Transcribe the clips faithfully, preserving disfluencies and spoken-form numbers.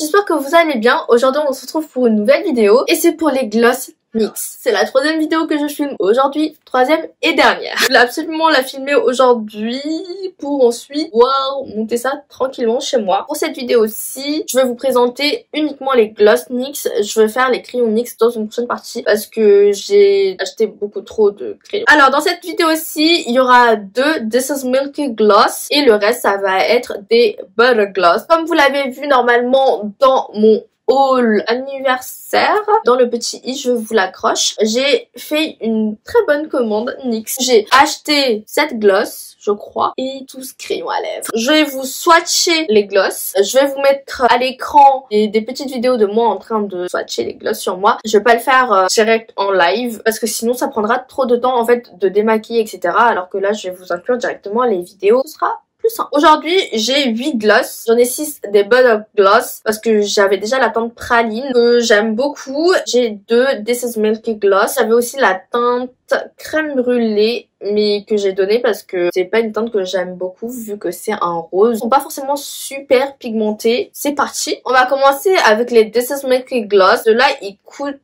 j'espère que vous allez bien. Aujourd'hui on se retrouve pour une nouvelle vidéo et c'est pour les gloss NYX. C'est la troisième vidéo que je filme aujourd'hui, troisième et dernière. Je voulais absolument la filmer aujourd'hui pour ensuite pouvoir monter ça tranquillement chez moi. Pour cette vidéo-ci, je vais vous présenter uniquement les gloss NYX. Je vais faire les crayons NYX dans une prochaine partie parce que j'ai acheté beaucoup trop de crayons. Alors dans cette vidéo-ci, il y aura deux This Is Milky Gloss et le reste ça va être des Butter Gloss. Comme vous l'avez vu normalement dans mon anniversaire, dans le petit i, je vous l'accroche, j'ai fait une très bonne commande NYX. J'ai acheté sept gloss, je crois, et douze crayons à lèvres. Je vais vous swatcher les gloss. Je vais vous mettre à l'écran des, des petites vidéos de moi en train de swatcher les gloss sur moi. Je vais pas le faire euh, direct en live parce que sinon ça prendra trop de temps en fait de démaquiller, et cetera. Alors que là, je vais vous inclure directement les vidéos. Ce sera plus simple. Aujourd'hui, j'ai huit gloss. J'en ai six des Butter Gloss parce que j'avais déjà la teinte praline que j'aime beaucoup. J'ai deux This Is Milky Gloss. J'avais aussi la teinte crème brûlée mais que j'ai donnée parce que c'est pas une teinte que j'aime beaucoup vu que c'est un rose. Ils sont pas forcément super pigmentés. C'est parti. On va commencer avec les This Is Milky Gloss. De là, ils coûtent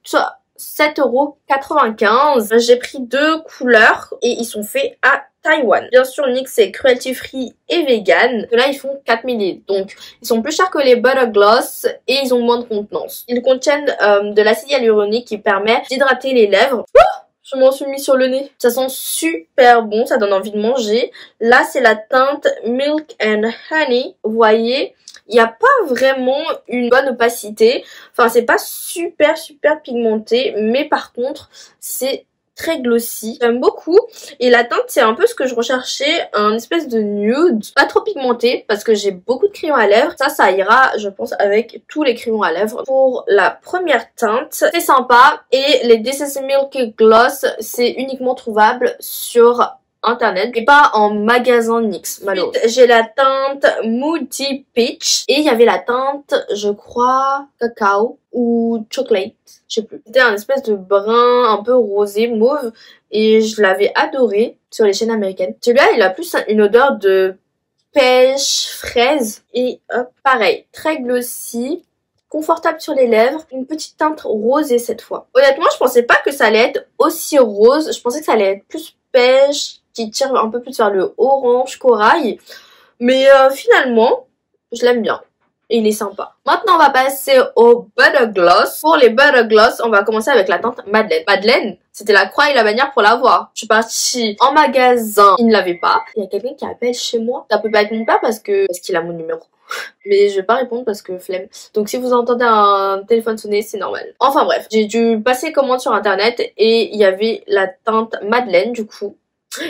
sept euros quatre-vingt-quinze. J'ai pris deux couleurs et ils sont faits à Taïwan. Bien sûr, NYX est cruelty free et vegan. Là, ils font quatre millilitres. Donc, ils sont plus chers que les Butter Gloss et ils ont moins de contenance. Ils contiennent euh, de l'acide hyaluronique qui permet d'hydrater les lèvres. Oh, je m'en suis mis sur le nez. Ça sent super bon, ça donne envie de manger. Là, c'est la teinte Milk and Honey. Vous voyez, il n'y a pas vraiment une bonne opacité. Enfin, c'est pas super, super pigmenté. Mais par contre, c'est très glossy. J'aime beaucoup. Et la teinte, c'est un peu ce que je recherchais. Un espèce de nude. Pas trop pigmenté parce que j'ai beaucoup de crayons à lèvres. Ça, ça ira, je pense, avec tous les crayons à lèvres. Pour la première teinte, c'est sympa. Et les This Is Milky Gloss, c'est uniquement trouvable sur Internet et pas en magasin NYX, malheureusement. J'ai la teinte Moody Peach et il y avait la teinte, je crois, cacao ou chocolate, je sais plus. C'était un espèce de brun un peu rosé, mauve, et je l'avais adoré sur les chaînes américaines. Celui-là, il a plus une odeur de pêche, fraise et hop, pareil, très glossy, confortable sur les lèvres, une petite teinte rosée cette fois. Honnêtement, je pensais pas que ça allait être aussi rose, je pensais que ça allait être plus pêche, qui tire un peu plus vers le orange corail. Mais euh, finalement, je l'aime bien. Et il est sympa. Maintenant, on va passer au Butter Gloss. Pour les Butter Gloss, on va commencer avec la teinte Madeleine. Madeleine, c'était la croix et la bannière pour l'avoir. Je suis partie en magasin, il ne l'avait pas. Il y a quelqu'un qui appelle chez moi. Ça peut pas être mon père parce que parce qu'il a mon numéro. Mais je vais pas répondre parce que flemme. Donc si vous entendez un téléphone sonner, c'est normal. Enfin bref, j'ai dû passer commande sur internet et il y avait la teinte Madeleine du coup.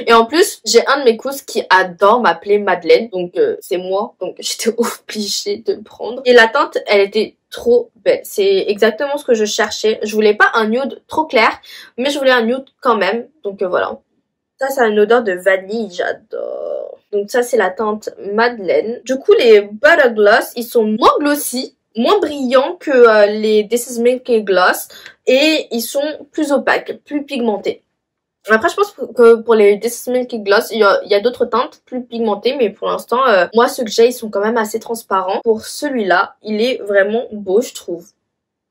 Et en plus, j'ai un de mes cousins qui adore m'appeler Madeleine, donc euh, c'est moi, donc j'étais obligée de le prendre. Et la teinte, elle était trop belle, c'est exactement ce que je cherchais. Je voulais pas un nude trop clair, mais je voulais un nude quand même, donc euh, voilà. Ça, ça a une odeur de vanille, j'adore. Donc ça, c'est la teinte Madeleine. Du coup, les Butter Gloss, ils sont moins glossy, moins brillants que euh, les This Is Milky Gloss, et ils sont plus opaques, plus pigmentés. Après, je pense que pour les This Is Milky Gloss, il y a, a d'autres teintes plus pigmentées. Mais pour l'instant, euh, moi, ceux que j'ai, ils sont quand même assez transparents. Pour celui-là, il est vraiment beau, je trouve.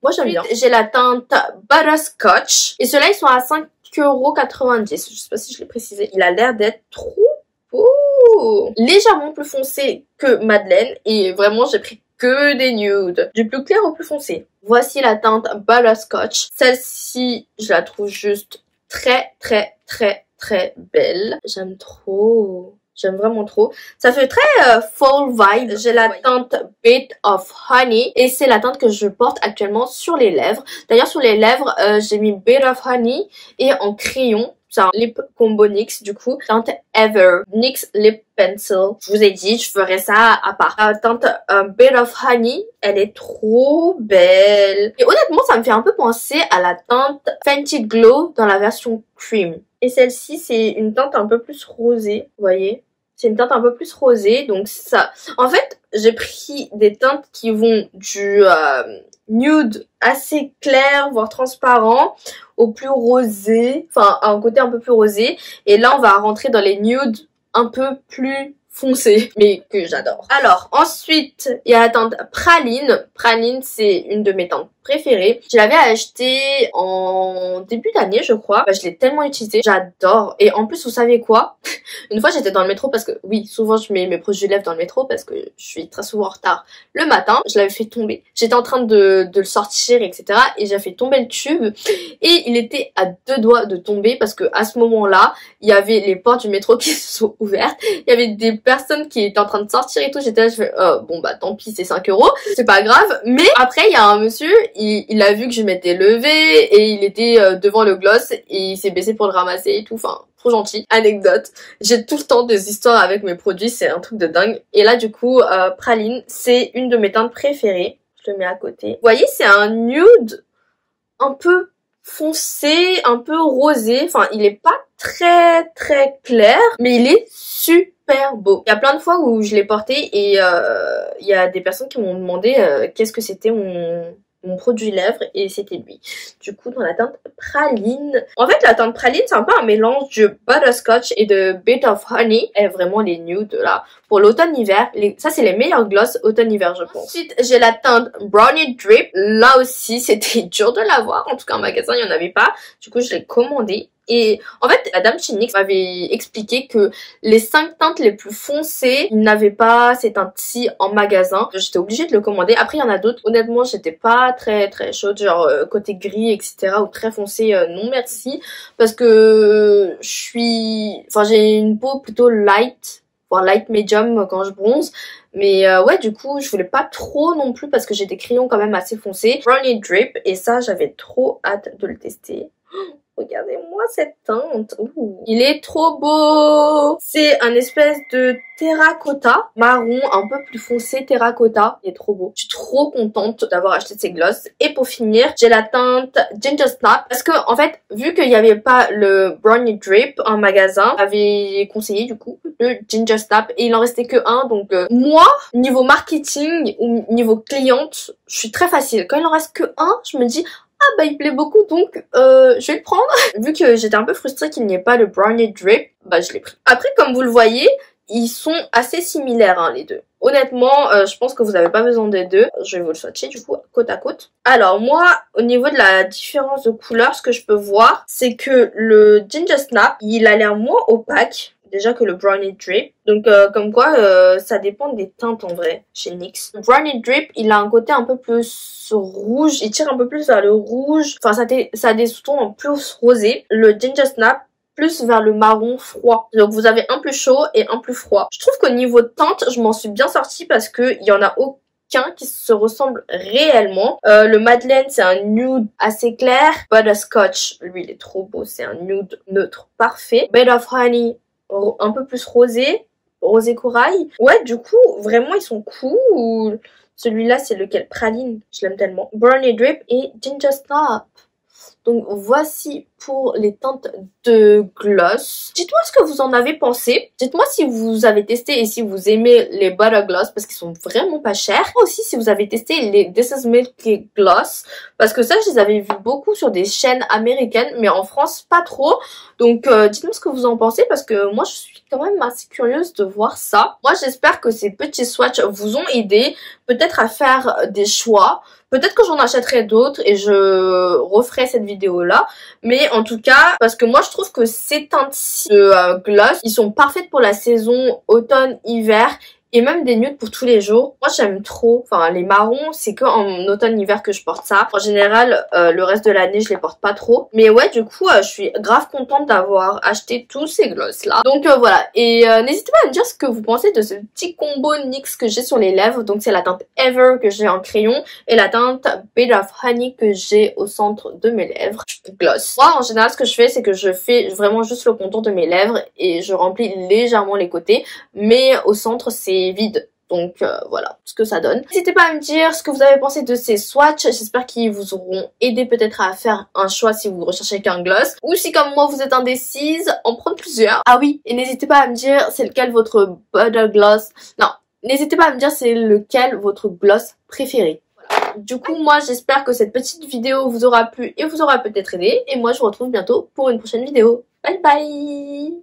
Moi, j'aime bien. J'ai la teinte Butterscotch. Et ceux-là, ils sont à cinq euros quatre-vingt-dix. Je sais pas si je l'ai précisé. Il a l'air d'être trop beau. Légèrement plus foncé que Madeleine. Et vraiment, j'ai pris que des nudes. Du plus clair au plus foncé. Voici la teinte Butterscotch. Celle-ci, je la trouve juste très très très très belle. J'aime trop. J'aime vraiment trop. Ça fait très euh, fall vibe. J'ai la teinte Bit of Honey. Et c'est la teinte que je porte actuellement sur les lèvres. D'ailleurs sur les lèvres, euh, j'ai mis Bit of Honey. Et en crayon, c'est un lip combo NYX du coup. Teinte Ever. NYX Lip Pencil. Je vous ai dit, je ferai ça à part. La teinte euh, Bit of Honey, elle est trop belle. Et honnêtement, ça me fait un peu penser à la teinte Fenty Glow dans la version cream. Et celle-ci, c'est une teinte un peu plus rosée, vous voyez. C'est une teinte un peu plus rosée, donc ça... En fait, j'ai pris des teintes qui vont du euh, nude assez clair, voire transparent, au plus rosé, enfin, à un côté un peu plus rosé. Et là, on va rentrer dans les nudes un peu plus foncé, mais que j'adore. Alors ensuite il y a la teinte Praline. Praline, c'est une de mes teintes préférée. Je l'avais achetée en début d'année, je crois. Bah, je l'ai tellement utilisée, j'adore. Et en plus, vous savez quoi? Une fois, j'étais dans le métro parce que, oui, souvent, je mets mes produits de lèvres dans le métro parce que je suis très souvent en retard le matin. Je l'avais fait tomber. J'étais en train de, de le sortir, et cetera. Et j'ai fait tomber le tube. Et il était à deux doigts de tomber parce que, à ce moment-là, il y avait les portes du métro qui se sont ouvertes. Il y avait des personnes qui étaient en train de sortir et tout. J'étais là, je fais, oh, bon, bah, tant pis, c'est cinq euros. C'est pas grave. Mais après, il y a un monsieur... Il, il a vu que je m'étais levée et il était devant le gloss et il s'est baissé pour le ramasser et tout, enfin... gentil. Anecdote, j'ai tout le temps des histoires avec mes produits, c'est un truc de dingue. Et là du coup, euh, Praline, c'est une de mes teintes préférées. Je le mets à côté. Vous voyez, c'est un nude un peu foncé, un peu rosé. Enfin, il est pas très très clair, mais il est super beau. Il y a plein de fois où je l'ai porté et euh, il y a des personnes qui m'ont demandé euh, qu'est-ce que c'était mon... mon produit lèvres, et c'était lui. Du coup, dans la teinte Praline. En fait, la teinte Praline, c'est un peu un mélange de Butterscotch et de Bit of Honey. Et vraiment, les nudes, là, pour l'automne-hiver, les... ça, c'est les meilleurs gloss automne-hiver, je pense. Ensuite, j'ai la teinte Brownie Drip. Là aussi, c'était dur de l'avoir. En tout cas, en magasin, il n'y en avait pas. Du coup, je l'ai commandé. Et en fait, Madame Chinix m'avait expliqué que les cinq teintes les plus foncées, ils n'avaient pas ces teintes-ci en magasin. J'étais obligée de le commander. Après, il y en a d'autres. Honnêtement, j'étais pas très très chaude, genre euh, côté gris, et cetera. Ou très foncé, euh, non merci. Parce que je suis... Enfin, j'ai une peau plutôt light, voire light medium quand je bronze. Mais euh, ouais, du coup, je voulais pas trop non plus parce que j'ai des crayons quand même assez foncés. Brownie Drip. Et ça, j'avais trop hâte de le tester. Regardez-moi cette teinte. Ouh. Il est trop beau. C'est un espèce de terracotta marron, un peu plus foncé terracotta. Il est trop beau. Je suis trop contente d'avoir acheté ces gloss. Et pour finir, j'ai la teinte Ginger Snap. Parce que, en fait, vu qu'il n'y avait pas le Brownie Drip en magasin, j'avais conseillé, du coup, le Ginger Snap. Et il en restait que un. Donc, euh, moi, niveau marketing ou niveau cliente, je suis très facile. Quand il en reste que un, je me dis... Ah bah il plaît beaucoup, donc euh, je vais le prendre. Vu que j'étais un peu frustrée qu'il n'y ait pas le Brownie Drip, bah je l'ai pris. Après, comme vous le voyez, ils sont assez similaires hein, les deux. Honnêtement, euh, je pense que vous n'avez pas besoin des deux. Je vais vous le swatcher du coup côte à côte. Alors moi, au niveau de la différence de couleur, ce que je peux voir, c'est que le Ginger Snap, il a l'air moins opaque déjà que le Brownie Drip. Donc euh, comme quoi euh, ça dépend des teintes en vrai chez N Y X. Le Brownie Drip, il a un côté un peu plus rouge, il tire un peu plus vers le rouge, enfin ça, ça a des sous-tons en plus rosé. Le Ginger Snap plus vers le marron froid. Donc vous avez un plus chaud et un plus froid. Je trouve qu'au niveau de teinte, je m'en suis bien sortie parce qu'il y en a aucun qui se ressemble réellement. Euh, le Madeleine, c'est un nude assez clair. Butterscotch, lui il est trop beau, c'est un nude neutre parfait. Bit of Honey, un peu plus rosé, rosé corail. Ouais, du coup, vraiment, ils sont cool. Celui-là, c'est lequel? Praline, je l'aime tellement. Brownie Drip et Ginger Snap. Donc, voici pour les teintes de gloss. Dites-moi ce que vous en avez pensé. Dites-moi si vous avez testé et si vous aimez les Butter Gloss parce qu'ils sont vraiment pas chers. Aussi, si vous avez testé les This Is Milky Gloss parce que ça, je les avais vus beaucoup sur des chaînes américaines, mais en France, pas trop. Donc, euh, dites-moi ce que vous en pensez parce que moi, je suis quand même assez curieuse de voir ça. Moi, j'espère que ces petits swatchs vous ont aidé peut-être à faire des choix. Peut-être que j'en achèterai d'autres et je referai cette vidéo-là. Mais en tout cas, parce que moi je trouve que ces teintes de euh, gloss, ils sont parfaites pour la saison automne-hiver et même des nudes pour tous les jours. Moi j'aime trop, enfin les marrons, c'est que en automne-hiver que je porte ça. En général, euh, le reste de l'année, je les porte pas trop. Mais ouais, du coup, euh, je suis grave contente d'avoir acheté tous ces gloss-là. Donc euh, voilà, et euh, n'hésitez pas à me dire ce que vous pensez de ce petit combo N Y X que j'ai sur les lèvres. Donc c'est la teinte Ever que j'ai en crayon et la teinte Bit of Honey que j'ai au centre de mes lèvres. Gloss. Moi, en général, ce que je fais, c'est que je fais vraiment juste le contour de mes lèvres et je remplis légèrement les côtés, mais au centre, c'est vide. Donc euh, voilà ce que ça donne. N'hésitez pas à me dire ce que vous avez pensé de ces swatchs. J'espère qu'ils vous auront aidé peut-être à faire un choix si vous recherchez qu'un gloss. Ou si comme moi vous êtes indécise, en prendre plusieurs. Ah oui, et n'hésitez pas à me dire c'est lequel votre Butter Gloss... Non, n'hésitez pas à me dire c'est lequel votre gloss préféré. Voilà. Du coup, moi j'espère que cette petite vidéo vous aura plu et vous aura peut-être aidé. Et moi je vous retrouve bientôt pour une prochaine vidéo. Bye bye.